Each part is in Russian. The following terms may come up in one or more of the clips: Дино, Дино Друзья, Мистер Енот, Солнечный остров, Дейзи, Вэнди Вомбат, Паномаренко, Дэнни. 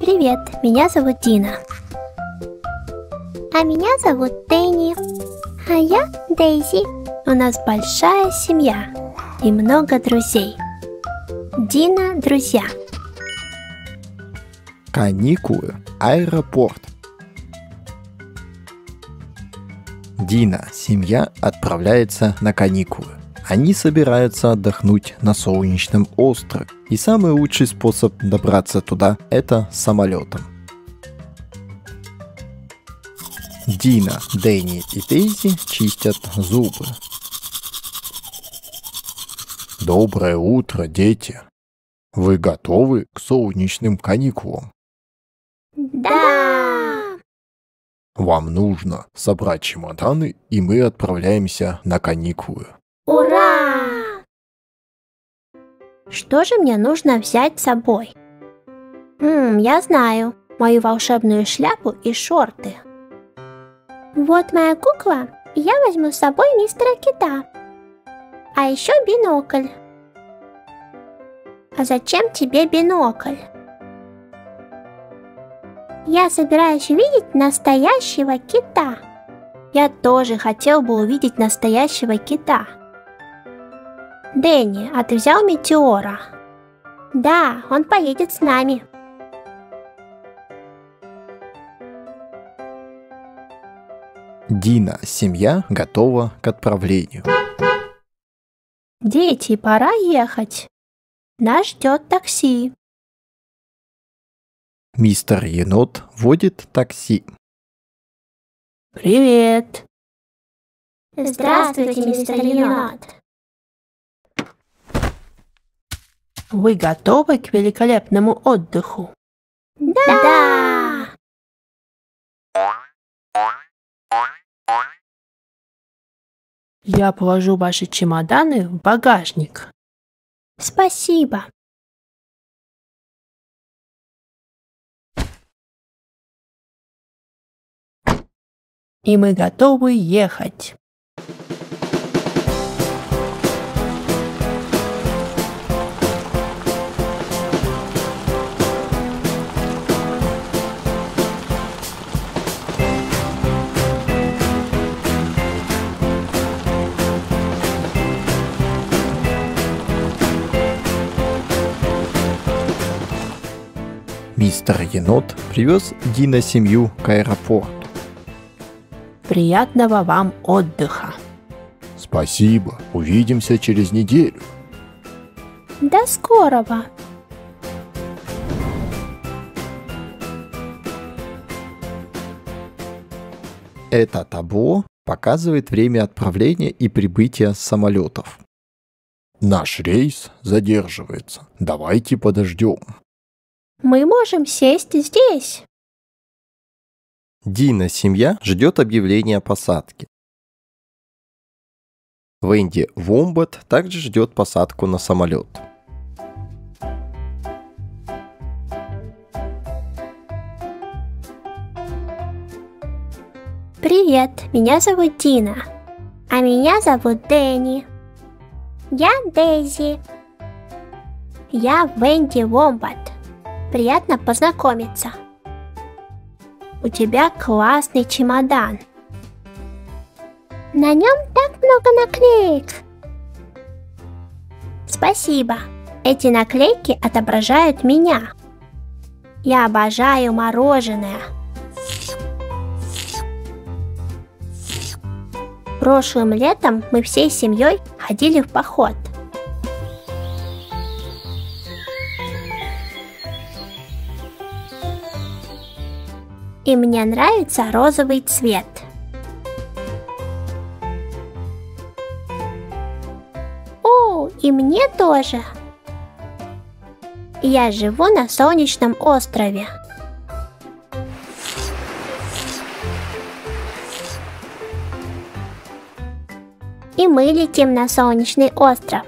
Привет, меня зовут Дино. А меня зовут Дэнни. А я Дейзи. У нас большая семья и много друзей. Дино Друзья. Каникулы. Аэропорт. Дино, семья отправляется на каникулы. Они собираются отдохнуть на солнечном острове. И самый лучший способ добраться туда – это самолетом. Дино, Дэнни и Дейзи чистят зубы. Доброе утро, дети! Вы готовы к солнечным каникулам? Да! Вам нужно собрать чемоданы, и мы отправляемся на каникулы. Ура! Что же мне нужно взять с собой? Я знаю. Мою волшебную шляпу и шорты. Вот моя кукла. И я возьму с собой мистера Кита. А еще бинокль. А зачем тебе бинокль? Я собираюсь увидеть настоящего кита. Я тоже хотел бы увидеть настоящего кита. Дэнни, а ты взял метеора? Да, он поедет с нами. Дино, семья готова к отправлению. Дети, пора ехать. Нас ждет такси. Мистер Енот водит такси. Привет. Здравствуйте, мистер Енот. Вы готовы к великолепному отдыху? Да! Я положу ваши чемоданы в багажник. Спасибо. И мы готовы ехать. Мистер Енот привез Дино семью к аэропорту. Приятного вам отдыха. Спасибо. Увидимся через неделю. До скорого. Это табло показывает время отправления и прибытия самолетов. Наш рейс задерживается. Давайте подождем. Мы можем сесть здесь. Дино семья ждет объявления о посадке. Вэнди Вомбат также ждет посадку на самолет. Привет, меня зовут Дино. А меня зовут Дэнни. Я Дейзи. Я Вэнди Вомбат. Приятно познакомиться. У тебя классный чемодан. На нем так много наклеек. Спасибо. Эти наклейки отображают меня. Я обожаю мороженое. Прошлым летом мы всей семьей ходили в поход. И мне нравится розовый цвет. О, и мне тоже. Я живу на солнечном острове. И мы летим на солнечный остров.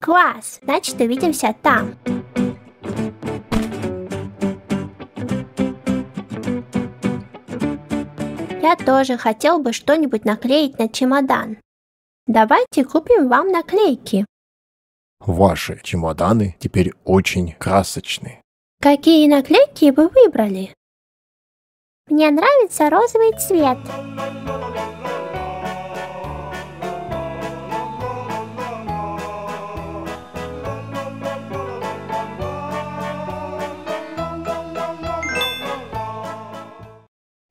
Класс, значит, увидимся там. Я тоже хотел бы что-нибудь наклеить на чемодан. Давайте купим вам наклейки. Ваши чемоданы теперь очень красочные. Какие наклейки вы выбрали? Мне нравится розовый цвет.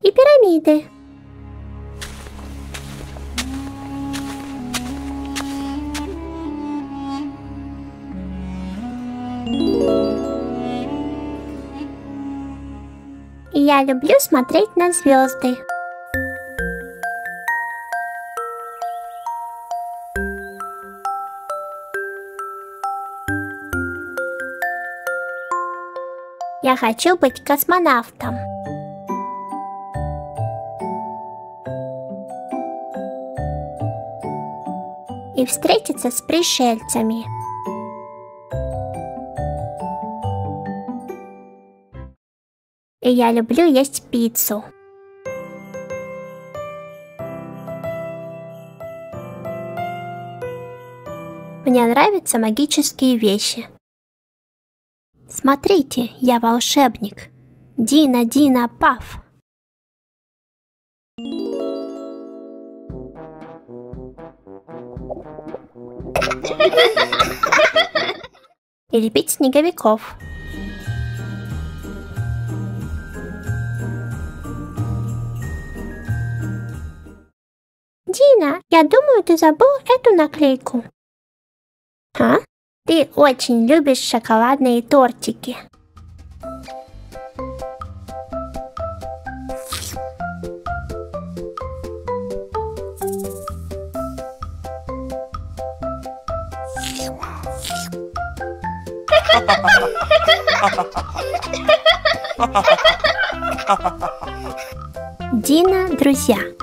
И пирамиды. Я люблю смотреть на звезды. Я хочу быть космонавтом. И встретиться с пришельцами. И я люблю есть пиццу. Мне нравятся магические вещи. Смотрите, я волшебник. Дино, Дино, паф. И любить снеговиков. Дино, я думаю, ты забыл эту наклейку. А? Ты очень любишь шоколадные тортики. Дино, друзья.